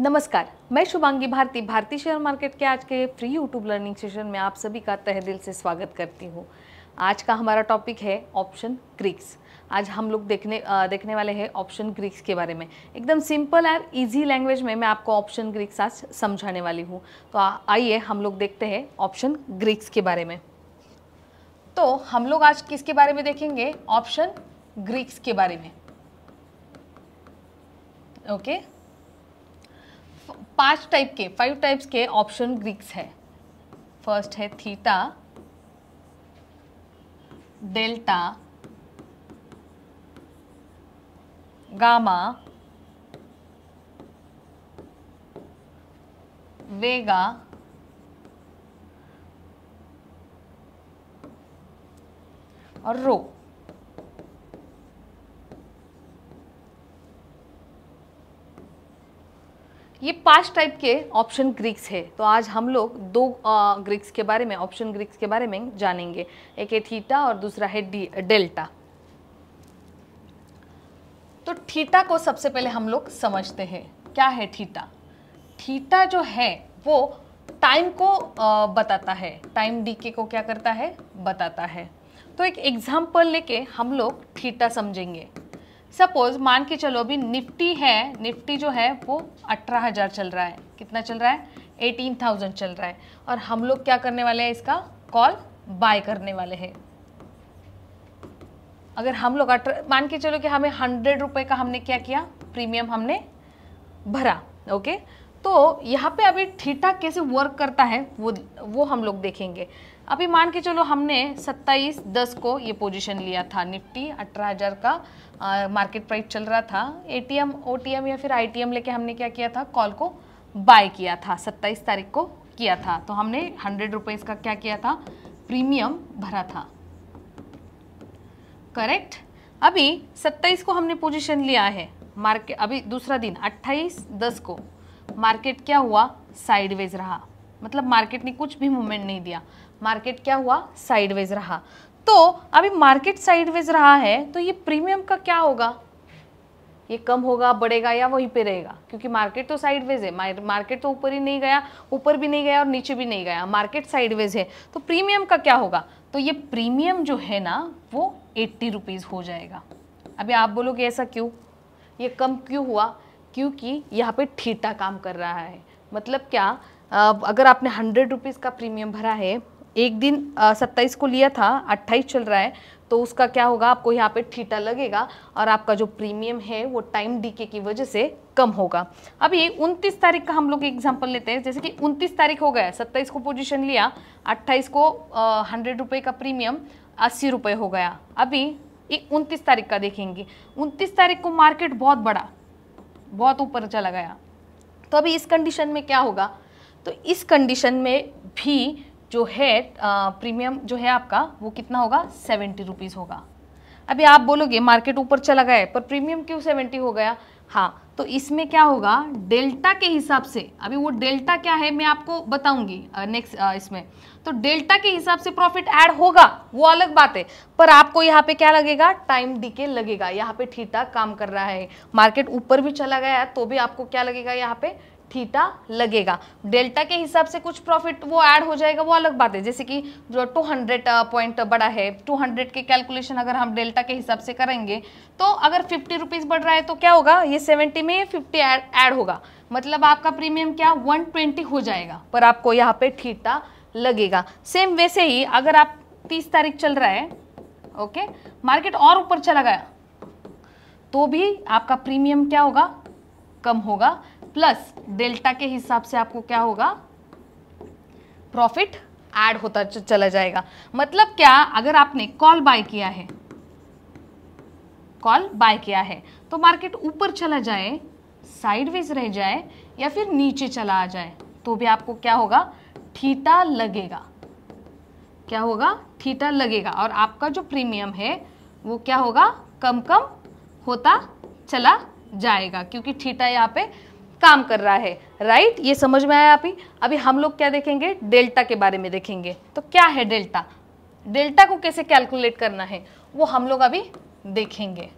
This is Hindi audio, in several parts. नमस्कार, मैं शुभांगी भारती भारतीय शेयर मार्केट के आज के फ्री यूट्यूब लर्निंग सेशन में आप सभी का तहे दिल से स्वागत करती हूँ। आज का हमारा टॉपिक है ऑप्शन ग्रीक्स। आज हम लोग देखने वाले हैं ऑप्शन ग्रीक्स के बारे में। एकदम सिंपल और इजी लैंग्वेज में मैं आपको ऑप्शन ग्रीक्स आज समझाने वाली हूँ। तो आइए हम लोग देखते हैं ऑप्शन ग्रीक्स के बारे में। तो हम लोग आज किसके बारे में देखेंगे? ऑप्शन ग्रीक्स के बारे में। ओके, फाइव टाइप्स के ऑप्शन ग्रीक्स है। फर्स्ट है थीटा, डेल्टा, गामा, वेगा, और रो। ये 5 टाइप के ऑप्शन ग्रीक्स है। तो आज हम लोग दो ग्रीक्स के बारे में, ऑप्शन ग्रीक्स के बारे में जानेंगे। एक है थीटा और दूसरा है डेल्टा। तो थीटा को सबसे पहले हम लोग समझते हैं। क्या है थीटा? थीटा जो है वो टाइम को बताता है, टाइम डीके को क्या करता है? बताता है। तो एक एग्जाम्पल लेके हम लोग थीटा समझेंगे। सपोज मान के चलो अभी निफ्टी है, निफ्टी जो है वो 18,000 चल रहा है। कितना चल रहा है? 18,000 चल रहा है। और हम लोग क्या करने वाले हैं? इसका कॉल बाय करने वाले हैं। अगर हम लोग मान के चलो कि हमें 100 रुपये का हमने क्या किया? प्रीमियम हमने भरा। ओके, तो यहाँ पे अभी थीटा कैसे वर्क करता है वो हम लोग देखेंगे। अभी मान के चलो हमने 27/10 को ये पोजीशन लिया था। निफ्टी 18,000 का मार्केट प्राइस चल रहा था। एटीएम, ओटीएम या फिर आईटीएम लेके हमने क्या किया था? कॉल को बाय किया था। 27 तारीख को किया था। तो हमने 100 रुपये का क्या किया था? प्रीमियम भरा था। करेक्ट। अभी 27 को हमने पोजीशन लिया है। मार्केट अभी दूसरा दिन 28/10 को मार्केट क्या हुआ? साइडवेज रहा। मतलब मार्केट ने कुछ भी मूवमेंट नहीं दिया। मार्केट क्या हुआ? साइडवेज रहा। तो अभी मार्केट साइडवेज रहा है तो ये प्रीमियम का क्या होगा? ये कम होगा, बढ़ेगा या वहीं पे रहेगा? क्योंकि मार्केट तो साइडवेज है। मार्केट तो ऊपर ही नहीं गया, ऊपर भी नहीं गया और नीचे भी नहीं गया। मार्केट साइडवेज है तो प्रीमियम का क्या होगा? तो ये प्रीमियम जो है ना वो 80 रुपीज़ हो जाएगा। अभी आप बोलोगे ऐसा क्यों, ये कम क्यों हुआ? क्योंकि यहाँ पे थीटा काम कर रहा है। मतलब क्या, अगर आपने 100 रुपीज़ का प्रीमियम भरा है, एक दिन 27 को लिया था, 28 चल रहा है, तो उसका क्या होगा? आपको यहाँ पे थीटा लगेगा और आपका जो प्रीमियम है वो टाइम डीके की वजह से कम होगा। अभी 29 तारीख का हम लोग एग्जांपल लेते हैं। जैसे कि 29 तारीख हो गया, 27 को पोजीशन लिया, 28 को 100 रुपये का प्रीमियम 80 रुपये हो गया। अभी 29 तारीख का देखेंगे। 29 तारीख को मार्केट बहुत बड़ा, बहुत ऊपर चला गया। तो अभी इस कंडीशन में क्या होगा? तो इस कंडीशन में भी जो है प्रीमियम जो है आपका वो कितना होगा? 70 रुपीज़ होगा। अभी आप बोलोगे मार्केट ऊपर चला गया है पर प्रीमियम क्यों 70 हो गया? हाँ, तो इसमें क्या होगा? डेल्टा के हिसाब से, अभी वो डेल्टा क्या है मैं आपको बताऊंगी नेक्स्ट इसमें। तो डेल्टा के हिसाब से प्रॉफिट ऐड होगा, वो अलग बात है, पर आपको यहाँ पे क्या लगेगा? टाइम डीके लगेगा। यहाँ पे थीटा काम कर रहा है। मार्केट ऊपर भी चला गया तो भी आपको क्या लगेगा? यहाँ पे थीटा लगेगा। डेल्टा के हिसाब से कुछ प्रॉफिट वो ऐड हो जाएगा, वो अलग बात है। जैसे कि जो 200 पॉइंट बड़ा है, 200 के कैलकुलेशन अगर हम डेल्टा के हिसाब से करेंगे तो अगर 50 रुपीज़ बढ़ रहा है तो क्या होगा? ये 70 में 50 ऐड होगा। मतलब आपका प्रीमियम क्या 120 हो जाएगा, पर आपको यहाँ पे थीटा लगेगा। सेम वैसे ही अगर आप 30 तारीख चल रहा है, ओके, मार्केट और ऊपर चला गया तो भी आपका प्रीमियम क्या होगा? कम होगा। प्लस डेल्टा के हिसाब से आपको क्या होगा? प्रॉफिट ऐड होता चला जाएगा। मतलब क्या, अगर आपने कॉल बाय किया है, कॉल बाय किया है तो मार्केट ऊपर चला जाए, साइडवेज रह जाए या फिर नीचे चला आ जाए तो भी आपको क्या होगा? थीटा लगेगा। क्या होगा? थीटा लगेगा। और आपका जो प्रीमियम है वो क्या होगा? कम कम होता चला जाएगा क्योंकि थीटा यहाँ पे काम कर रहा है। राइट, ये समझ में आया आप ही। अभी हम लोग क्या देखेंगे? डेल्टा के बारे में देखेंगे। तो क्या है डेल्टा, डेल्टा को कैसे कैलकुलेट करना है वो हम लोग अभी देखेंगे।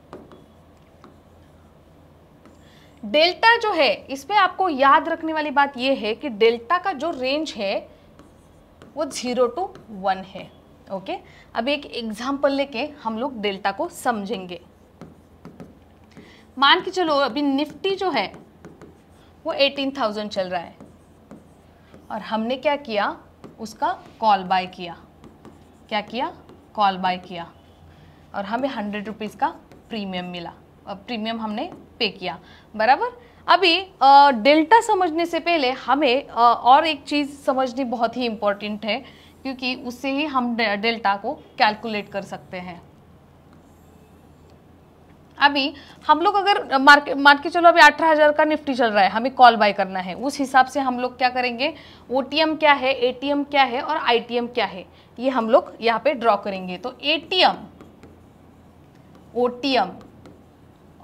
डेल्टा जो है इसमें आपको याद रखने वाली बात यह है कि डेल्टा का जो रेंज है वो 0 से 1 है। ओके, अब एक एग्जाम्पल लेके हम लोग डेल्टा को समझेंगे। मान के चलो अभी निफ्टी जो है वो 18,000 चल रहा है और हमने क्या किया, उसका कॉल बाय किया। क्या किया? कॉल बाय किया और हमें 100 रुपीज़ का प्रीमियम मिला, प्रीमियम हमने पे किया, बराबर। अभी डेल्टा समझने से पहले हमें और एक चीज़ समझनी बहुत ही इम्पोर्टेंट है, क्योंकि उससे ही हम डेल्टा को कैलकुलेट कर सकते हैं। अभी हम लोग अगर मार्केट चलो अभी 18,000 का निफ्टी चल रहा है, हमें कॉल बाय करना है, उस हिसाब से हम लोग क्या करेंगे, ओटीएम क्या है, एटीएम क्या है और आईटीएम क्या है, ये हम लोग यहाँ पे ड्रॉ करेंगे। तो एटीएम, ओटीएम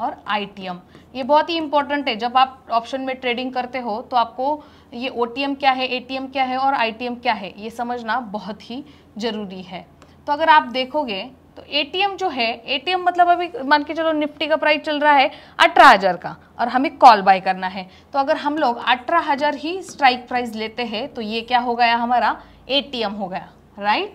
और आईटीएम ये बहुत ही इंपॉर्टेंट है। जब आप ऑप्शन में ट्रेडिंग करते हो तो आपको ये ओटीएम क्या है, एटीएम क्या है और आईटीएम क्या है ये समझना बहुत ही ज़रूरी है। तो अगर आप देखोगे तो एटीएम जो है, एटीएम मतलब अभी मान के चलो निफ्टी का प्राइस चल रहा है 18,000 का और हमें कॉल बाय करना है, तो अगर हम लोग 18,000 ही स्ट्राइक प्राइस लेते हैं तो ये क्या हो गया, हमारा एटीएम हो गया, राइट।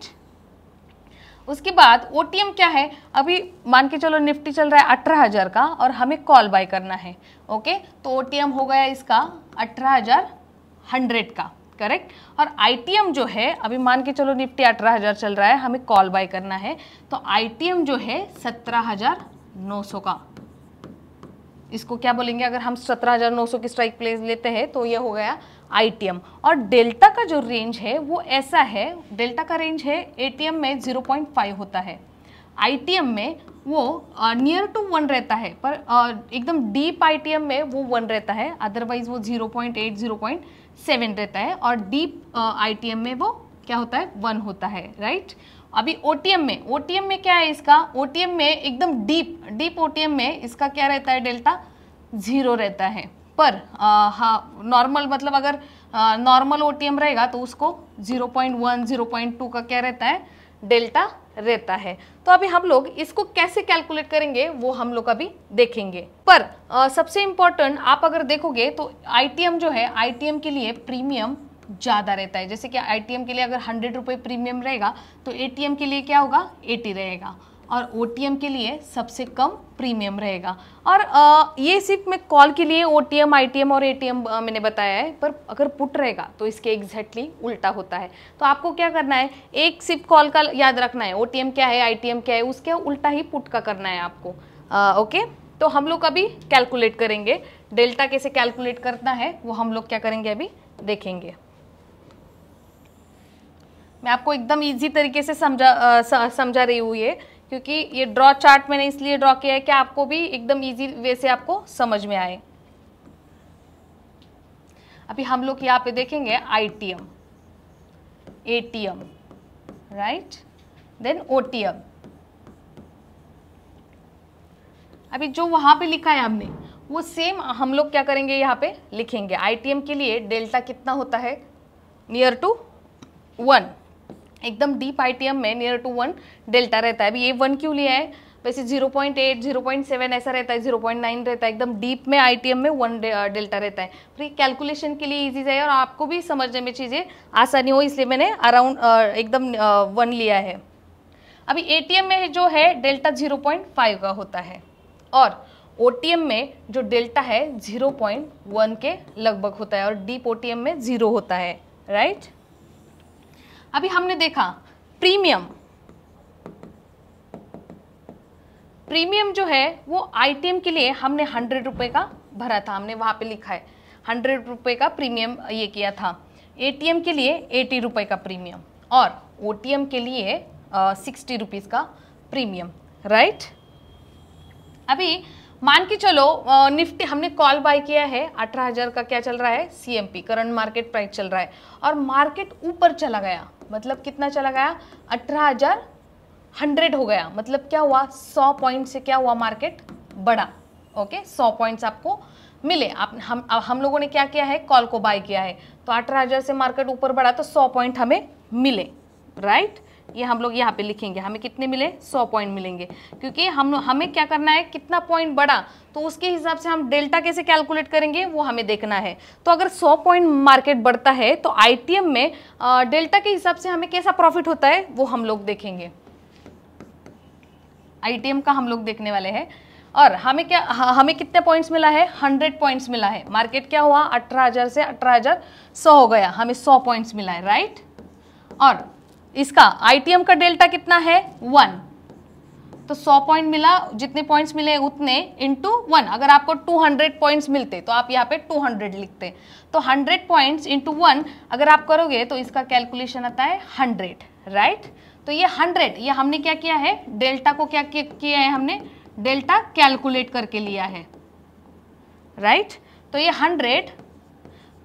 उसके बाद ओटीएम क्या है, अभी मान के चलो निफ्टी चल रहा है 18,000 का और हमें कॉल बाय करना है, ओके, तो ओटीएम हो गया इसका 18,100 का, करेक्ट। और आईटीएम जो है, अभी मान के चलो निफ्टी 18,000 चल रहा है, हमें कॉल बाय करना है, तो आईटीएम जो है 17,900 का, इसको क्या बोलेंगे, अगर हम 17,900 की स्ट्राइक प्लेस लेते हैं तो ये हो गया आईटीएम। और डेल्टा का जो रेंज है वो ऐसा है, डेल्टा का रेंज है एटीएम में 0.5 होता है, आईटीएम में वो नियर टू 1 रहता है, पर एकदम डीप आईटीएम में वो 1 रहता है, अदरवाइज वो 0.8 0.7 रहता है और डीप आईटीएम में वो क्या होता है, 1 होता है, राइट। अभी ओटीएम में, ओटीएम में क्या है इसका, ओटीएम में एकदम डीप ओटीएम में इसका क्या रहता है, डेल्टा 0 रहता है, पर हाँ नॉर्मल मतलब अगर नॉर्मल ओटीएम रहेगा तो उसको 0.1 0.2 का क्या रहता है, डेल्टा रहता है। तो अभी हम लोग इसको कैसे कैलकुलेट करेंगे वो हम लोग अभी देखेंगे, पर सबसे इम्पोर्टेंट आप अगर देखोगे तो आईटीएम जो है, आईटीएम के लिए प्रीमियम ज़्यादा रहता है। जैसे कि आईटीएम के लिए अगर 100 रुपये प्रीमियम रहेगा तो एटीएम के लिए क्या होगा, 80 रहेगा और ओटीएम के लिए सबसे कम प्रीमियम रहेगा। और ये सिर्फ मैं कॉल के लिए ओटीएम, आईटीएम और एटीएम मैंने बताया है, पर अगर पुट रहेगा तो इसके एग्जैक्टली उल्टा होता है। तो आपको क्या करना है, एक सिर्फ कॉल का याद रखना है, ओटीएम क्या है, आईटीएम क्या है, उसके उल्टा ही पुट का करना है आपको। ओके, तो हम लोग अभी कैलकुलेट करेंगे डेल्टा कैसे कैलकुलेट करना है वो हम लोग क्या करेंगे अभी देखेंगे। मैं आपको एकदम ईजी तरीके से समझा रही हूँ ये, क्योंकि ये ड्रॉ चार्ट मैंने इसलिए ड्रॉ किया है कि आपको भी एकदम इजी वे से आपको समझ में आए। अभी हम लोग यहाँ पे देखेंगे ITM, ATM, right, then OTM. अभी जो वहां पे लिखा है हमने वो सेम हम लोग क्या करेंगे यहाँ पे लिखेंगे। आईटीएम के लिए डेल्टा कितना होता है, नियर टू 1, एकदम डीप आईटीएम में नियर टू 1 डेल्टा रहता है। अभी ये 1 क्यों लिया है, वैसे 0.8 0.7 ऐसा रहता है, 0.9 रहता है, एकदम डीप में आईटीएम में 1 डेल्टा रहता है। फिर कैलकुलेशन के लिए इजी है और आपको भी समझने में चीज़ें आसानी हो इसलिए मैंने अराउंड एकदम 1 लिया है। अभी एटीएम में जो है डेल्टा 0.5 का होता है और ओटीएम में जो डेल्टा है 0.1 के लगभग होता है और डीप ओटीएम में 0 होता है, राइट। अभी हमने देखा प्रीमियम जो है वो आईटीएम के लिए हमने 100 रुपये का भरा था, हमने वहाँ पे लिखा है 100 रुपये का प्रीमियम ये किया था। एटीएम के लिए 80 रुपये का प्रीमियम और ओटीएम के लिए 60 रुपीज़ का प्रीमियम, राइट। अभी मान के चलो निफ्टी हमने कॉल बाय किया है 18,000 का, क्या चल रहा है सीएमपी, करंट मार्केट प्राइस चल रहा है और मार्केट ऊपर चला गया, मतलब कितना चला गया, 18,100 हो गया, मतलब क्या हुआ 100 पॉइंट से क्या हुआ मार्केट बढ़ा। ओके, 100 पॉइंट्स आपको मिले। हम लोगों ने क्या किया है, कॉल को बाय किया है, तो 18,000 से मार्केट ऊपर बढ़ा तो 100 पॉइंट हमें मिले, राइट। ये हम लोग यहाँ पे लिखेंगे, हमें कितने मिले 100 पॉइंट मिलेंगे, क्योंकि हमें क्या करना है कितना पॉइंट बढ़ा तो उसके हिसाब से हम डेल्टा कैसे कैलकुलेट करेंगे वो हमें देखना है। तो अगर 100 पॉइंट मार्केट बढ़ता है तो आईटीएम में डेल्टा के हिसाब से हमें कैसा प्रॉफिट होता है वो हम लोग देखेंगे, आईटीएम का हम लोग देखने वाले हैं। और हमें क्या हमें कितने पॉइंट्स मिला है 100 पॉइंट्स मिला है, मार्केट क्या हुआ 18,000 से 18,100 हो गया, हमें 100 पॉइंट्स मिला है राइट। और इसका आईटीएम का डेल्टा कितना है 1, तो 100 पॉइंट मिला जितने पॉइंट्स मिले उतने इंटू 1, अगर आपको 200 पॉइंट्स मिलते तो आप यहाँ पे 200 लिखते, तो 100 पॉइंट्स इंटू 1 अगर आप करोगे तो इसका कैलकुलेशन आता है 100 राइट। तो ये 100 ये हमने क्या किया है डेल्टा को क्या किया है हमने डेल्टा कैलकुलेट करके लिया है राइट। तो ये 100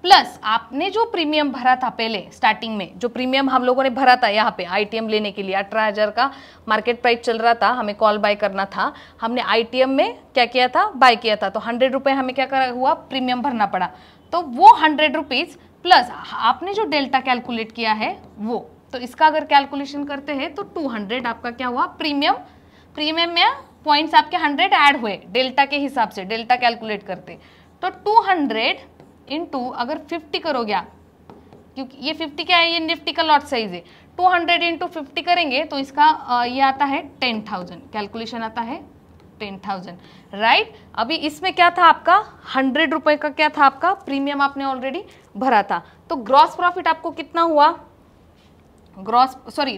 प्लस आपने जो प्रीमियम भरा था पहले स्टार्टिंग में, जो प्रीमियम हम लोगों ने भरा था यहाँ पे आईटीएम लेने के लिए 18,000 का मार्केट प्राइस चल रहा था, हमें कॉल बाय करना था, हमने आईटीएम में क्या किया था बाय किया था, तो 100 रुपये हमें क्या करा हुआ प्रीमियम भरना पड़ा, तो वो 100 रुपीज़ प्लस आपने जो डेल्टा कैलकुलेट किया है वो, तो इसका अगर कैलकुलेशन करते हैं तो 200 आपका क्या हुआ प्रीमियम में पॉइंट्स आपके 100 ऐड हुए डेल्टा के हिसाब से, डेल्टा कैलकुलेट करते तो 200 इंटू अगर 50 करोगे आप, क्योंकि ये 50 क्या है ये निफ्टी का लॉट साइज है, 200 इंटू 50 करेंगे तो इसका ये आता है 10,000 कैलकुलेशन आता है 10,000 राइट। अभी इसमें क्या था आपका 100 रुपये का क्या था आपका प्रीमियम आपने ऑलरेडी भरा था, तो ग्रॉस प्रॉफिट आपको कितना हुआ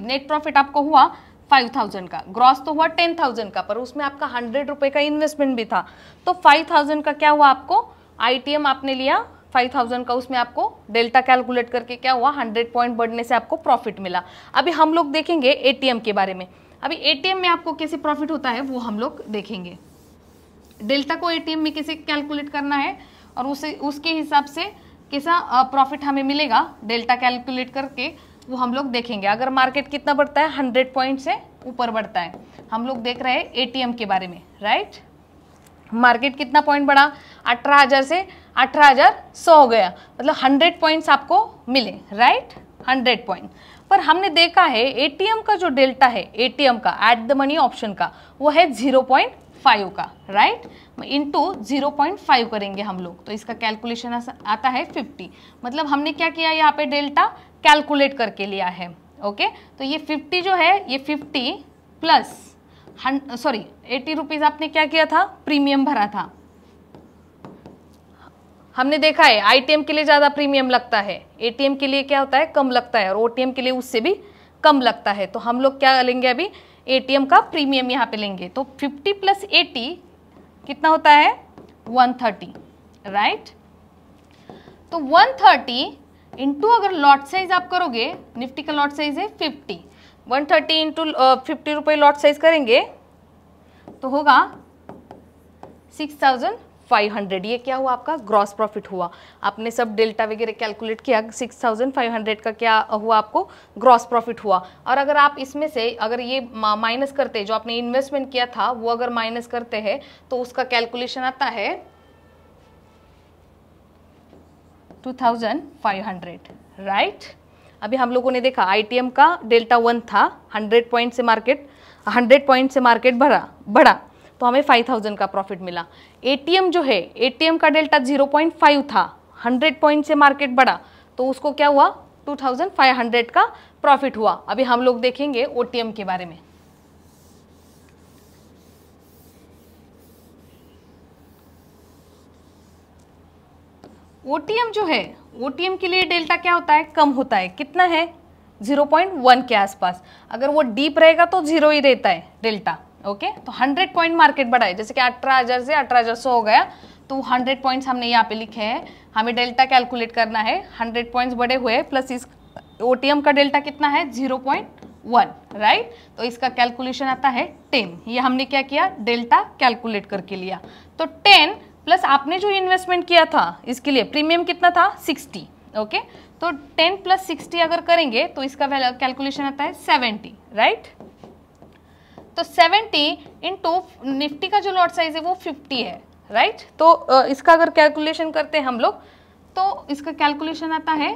नेट प्रॉफिट आपको हुआ 5,000 का, ग्रॉस तो हुआ 10,000 का, पर उसमें आपका 100 रुपये का इन्वेस्टमेंट भी था, तो 5,000 का क्या हुआ आपको आईटीएम आपने लिया 5,000 का, उसमें आपको डेल्टा कैलकुलेट करके क्या हुआ 100 पॉइंट बढ़ने से आपको प्रॉफिट मिला। अभी हम लोग देखेंगे एटीएम के बारे में, अभी एटीएम में आपको कैसे प्रॉफिट होता है वो हम लोग देखेंगे, डेल्टा को एटीएम में कैसे कैलकुलेट करना है और उसे उसके हिसाब से कैसा प्रॉफिट हमें मिलेगा डेल्टा कैलकुलेट करके वो हम लोग देखेंगे। अगर मार्केट कितना बढ़ता है 100 पॉइंट से ऊपर बढ़ता है, हम लोग देख रहे हैं एटीएम के बारे में राइट। मार्केट कितना पॉइंट बढ़ा 18,000 से 18,100 हो गया, मतलब 100 पॉइंट्स आपको मिले राइट 100 पॉइंट। पर हमने देखा है एटीएम का जो डेल्टा है एटीएम का एट द मनी ऑप्शन का वो है 0.5 का राइट, इंटू 0.5 करेंगे हम लोग तो इसका कैलकुलेशन आता है 50, मतलब हमने क्या किया यहाँ पे डेल्टा कैलकुलेट करके लिया है ओके। तो ये 50 जो है ये 50 प्लस 80 रुपीज़ आपने क्या किया था प्रीमियम भरा था, हमने देखा है आईटीएम के लिए ज़्यादा प्रीमियम लगता है, एटीएम के लिए क्या होता है कम लगता है और ओटीएम के लिए उससे भी कम लगता है। तो हम लोग क्या लेंगे अभी एटीएम का प्रीमियम यहाँ पे लेंगे, तो 50 प्लस 80 कितना होता है 130 राइट। तो 130 इंटू अगर लॉट साइज आप करोगे निफ्टी का लॉट साइज है 50, 130 इंटू 50 रुपये लॉट साइज करेंगे तो होगा 6,500। ये क्या हुआ आपका ग्रॉस प्रॉफिट हुआ, आपने सब डेल्टा वगैरह कैलकुलेट किया 6,500 का क्या हुआ आपको ग्रॉस प्रॉफिट हुआ। और अगर आप इसमें से अगर ये माइनस करते जो आपने इन्वेस्टमेंट किया था वो अगर माइनस करते हैं तो उसका कैलकुलेशन आता है 2,500 राइट। अभी हम लोगों ने देखा आईटीएम का डेल्टा 1 था, 100 पॉइंट से मार्केट बढ़ा तो हमें 5,000 का प्रॉफिट मिला। एटीएम जो है एटीएम का डेल्टा 0.5 था, 100 पॉइंट से मार्केट बढ़ा तो उसको क्या हुआ 2,500 का प्रॉफिट हुआ। अभी हम लोग देखेंगे ओटीएम के बारे में, ओटीएम जो है ओटीएम के लिए डेल्टा क्या होता है कम होता है, कितना है 0.1 के आसपास, अगर वो डीप रहेगा तो 0 ही रहता है डेल्टा ओके। तो 100 पॉइंट मार्केट बढ़ा है जैसे कि 18,000 से 18,100 हो गया तो 100 पॉइंट्स हमने यहाँ पे लिखे हैं, हमें डेल्टा कैलकुलेट करना है 100 पॉइंट्स बढ़े हुए प्लस इस ओटीएम का डेल्टा कितना है 0.1 राइट। तो इसका कैलकुलेशन आता है 10, ये हमने क्या किया डेल्टा कैलकुलेट करके लिया। तो 10 प्लस आपने जो इन्वेस्टमेंट किया था इसके लिए प्रीमियम कितना था 60 ओके। तो 10 प्लस 60 अगर करेंगे तो इसका कैलकुलेशन आता है 70 राइट। तो 70 इंटू निफ्टी का जो लॉट साइज है वो 50 है राइट। तो इसका अगर कैलकुलेशन करते हैं हम लोग तो इसका कैलकुलेशन आता है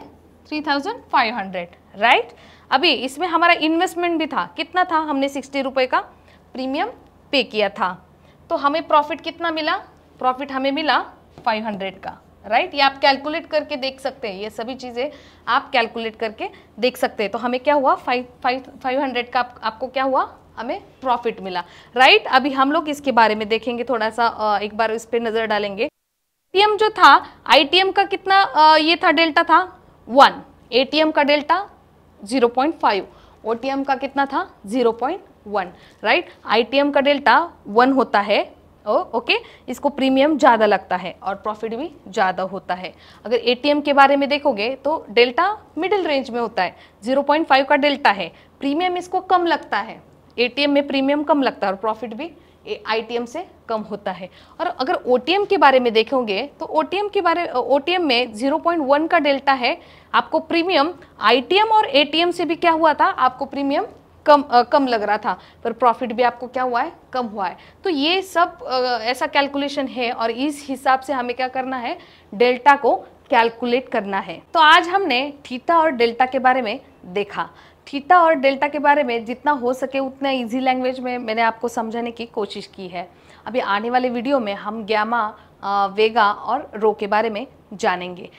3,500 राइट। अभी इसमें हमारा इन्वेस्टमेंट भी था, कितना था, हमने 60 रुपये का प्रीमियम पे किया था, तो हमें प्रॉफिट कितना मिला, प्रॉफिट हमें मिला 500 का, राइट। ये आप कैलकुलेट करके देख सकते हैं, ये सभी चीज़ें आप कैलकुलेट करके देख सकते हैं। तो हमें क्या हुआ, 500 का आपको क्या हुआ, हमें प्रॉफिट मिला, राइट। अभी हम लोग इसके बारे में देखेंगे थोड़ा सा, एक बार इस पर नज़र डालेंगे। ATM जो था, ITM का कितना ये था, डेल्टा था 1, ATM का डेल्टा 0.5, OTM का कितना था 0.1, राइट। ITM का डेल्टा 1 होता है, ओके, इसको प्रीमियम ज़्यादा लगता है और प्रॉफिट भी ज़्यादा होता है। अगर ATM के बारे में देखोगे तो डेल्टा मिडिल रेंज में होता है, 0.5 का डेल्टा है, प्रीमियम इसको कम लगता है, ATM में प्रीमियम कम लगता है और प्रॉफिट भी ITM से कम होता है। और अगर OTM के बारे में देखोगे तो OTM में 0.1 का डेल्टा है, आपको प्रीमियम ITM और ATM से भी क्या हुआ था, आपको प्रीमियम कम लग रहा था, पर प्रॉफिट भी आपको क्या हुआ है, कम हुआ है। तो ये सब ऐसा कैलकुलेशन है और इस हिसाब से हमें क्या करना है, डेल्टा को कैलकुलेट करना है। तो आज हमने थीटा और डेल्टा के बारे में देखा। थीटा और डेल्टा के बारे में जितना हो सके उतना इजी लैंग्वेज में मैंने आपको समझाने की कोशिश की है। अभी आने वाले वीडियो में हम गामा, वेगा और रो के बारे में जानेंगे।